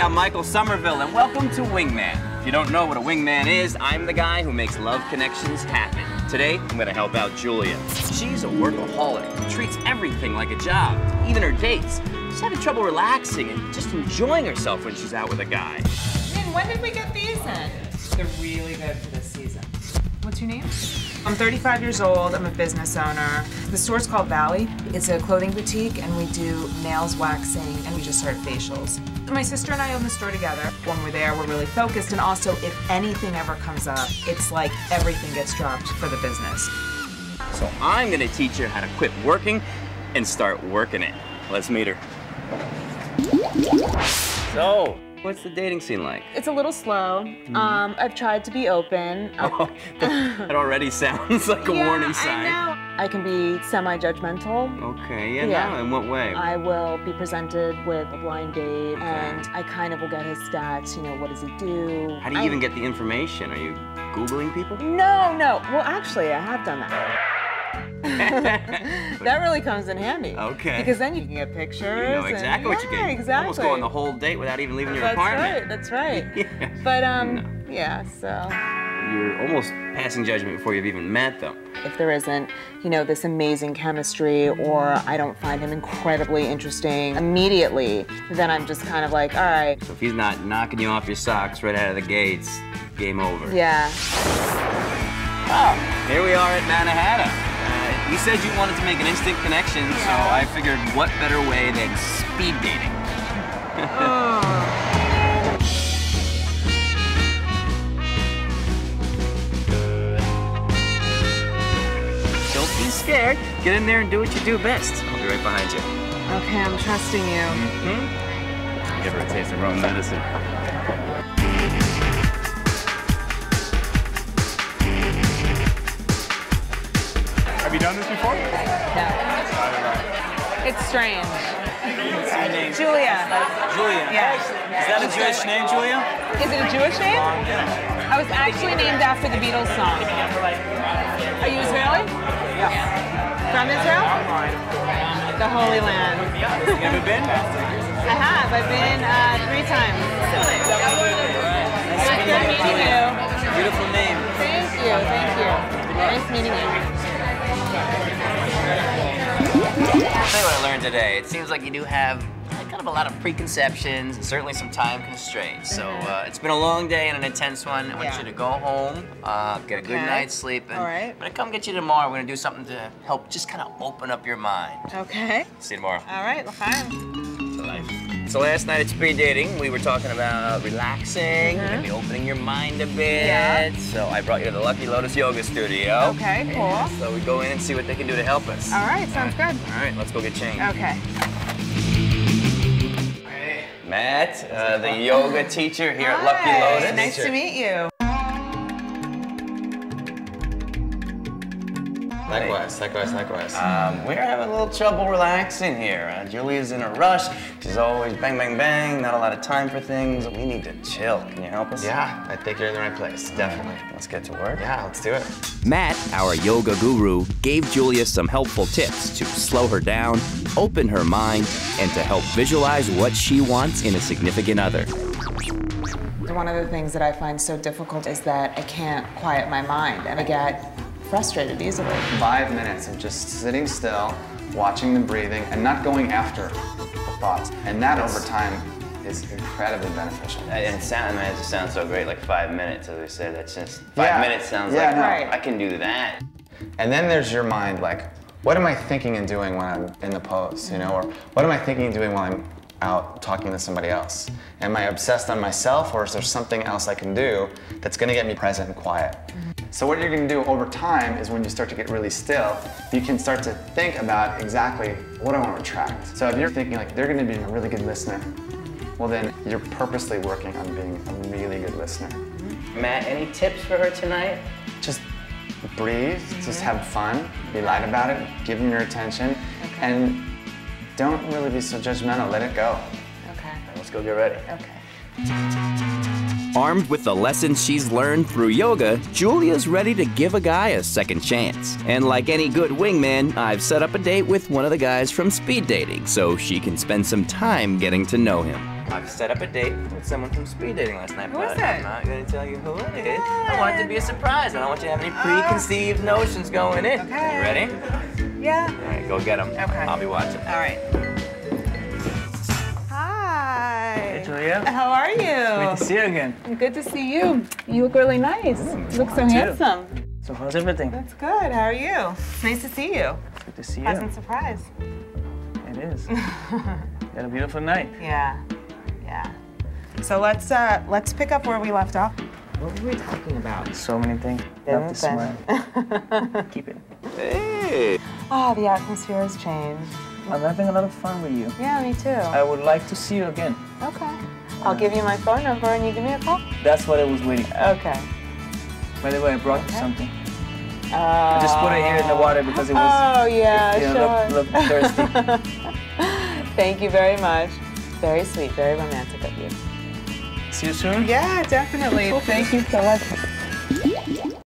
Hey, I'm Michael Somerville, and welcome to Wingman. If you don't know what a wingman is, I'm the guy who makes love connections happen. Today, I'm gonna help out Julia. She's a workaholic who treats everything like a job, even her dates. She's having trouble relaxing and just enjoying herself when she's out with a guy. Man, when did we get these in? They're really good for this season. What's your name? I'm 35 years old, I'm a business owner. The store's called Valley. It's a clothing boutique and we do nails, waxing, and we just start facials. My sister and I own the store together. When we're there, we're really focused, and also if anything ever comes up, it's like everything gets dropped for the business. So I'm gonna teach her how to quit working and start working it. Let's meet her. So, what's the dating scene like? It's a little slow. I've tried to be open. That already sounds like a warning sign. I know. I can be semi-judgmental. Okay, no, in what way? I will be presented with a blind date, and I kind of will get his stats, you know, what does he do? How do you even get the information? Are you Googling people? No. Well, actually, I have done that. That really comes in handy. Okay. Because then you can get pictures. You know exactly what you get. Yeah, exactly. Almost go on the whole date without even leaving your apartment. That's right. Yeah. But, so. You're almost passing judgment before you've even met them. If there isn't, you know, this amazing chemistry, or I don't find him incredibly interesting immediately, then I'm just kind of like, all right. So if he's not knocking you off your socks right out of the gates, game over. Yeah. Oh, here we are at Manhattan. You said you wanted to make an instant connection, so I figured what better way than speed dating. Don't be scared. Get in there and do what you do best. I'll be right behind you. Okay, I'm trusting you. Give her a taste of her own medicine. Have you done this before? No. It's strange. What's your name? Julia. Julia? Yes. Is that a Jewish name, Julia? Is it a Jewish name? I was actually named after the Beatles song. Are you Israeli? Yeah. From Israel? The Holy Land. You ever been? I have. I've been 3 times. Nice meeting you. Beautiful name. Thank you. Nice meeting you. That's what I learned today. It seems like you do have kind of a lot of preconceptions and certainly some time constraints. So it's been a long day and an intense one. I want you to go home, get a good night's sleep, and I'm gonna come get you tomorrow. We're gonna do something to help just kind of open up your mind. Okay. See you tomorrow. All right, well, fine. So last night at speed dating, we were talking about relaxing, maybe opening your mind a bit. Yeah. So I brought you to the Lucky Lotus Yoga Studio. Okay, cool. And so we go in and see what they can do to help us. All right, sounds good. All right, let's go get changed. Okay. Hey, Matt, the yoga teacher here at Lucky Lotus. Nice to meet you. Likewise. We're having a little trouble relaxing here. Julia's in a rush. She's always bang, bang, bang. Not a lot of time for things. We need to chill. Can you help us? Yeah, I think you're in the right place. Definitely. Let's get to work. Yeah, let's do it. Matt, our yoga guru, gave Julia some helpful tips to slow her down, open her mind, and to help visualize what she wants in a significant other. One of the things that I find so difficult is that I can't quiet my mind, and I get frustrated easily. 5 minutes of just sitting still, watching the breathing, and not going after the thoughts. And that over time is incredibly beneficial. And it just sounds so great, like 5 minutes, as we said. That's just, 5 minutes sounds like, I can do that. And then there's your mind, like, what am I thinking and doing when I'm in the pose, you know? Or what am I thinking and doing while I'm out talking to somebody else? Am I obsessed on myself, or is there something else I can do that's gonna get me present and quiet? So what you're gonna do over time is when you start to get really still, you can start to think about exactly what I want to attract. So if you're thinking like, they're gonna be a really good listener, well then you're purposely working on being a really good listener. Matt, any tips for her tonight? Just breathe, just have fun, be light about it, give them your attention, and don't really be so judgmental, let it go. Okay. Let's go get ready. Okay. Armed with the lessons she's learned through yoga, Julia's ready to give a guy a second chance. And like any good wingman, I've set up a date with one of the guys from speed dating so she can spend some time getting to know him. I've set up a date with someone from speed dating last night, but I'm not going to tell you who it is. I want it to be a surprise. I don't want you to have any preconceived notions going in. Okay. You ready? Yeah. All right, go get them. Okay. I'll be watching. All right. Hi. Hey, Julia. How are you? Great to see you again. Good to see you. You look really nice. Ooh, you look so handsome. So how's everything? That's good. How are you? It's nice to see you. It's good to see you. Pleasant surprise. It is. You had a beautiful night. Yeah. Yeah. So let's pick up where we left off. What were we talking about? So many things. Love to smile. Keep it. Hey. Oh, the atmosphere has changed. I'm having a lot of fun with you. Yeah, me too. I would like to see you again. Okay. I'll give you my phone number and you give me a call. That's what I was waiting for. Okay. By the way, I brought you something. I just put it here in the water because it was looked thirsty. Thank you very much. Very sweet, very romantic of you. See you soon? Yeah, definitely. Thank you so much.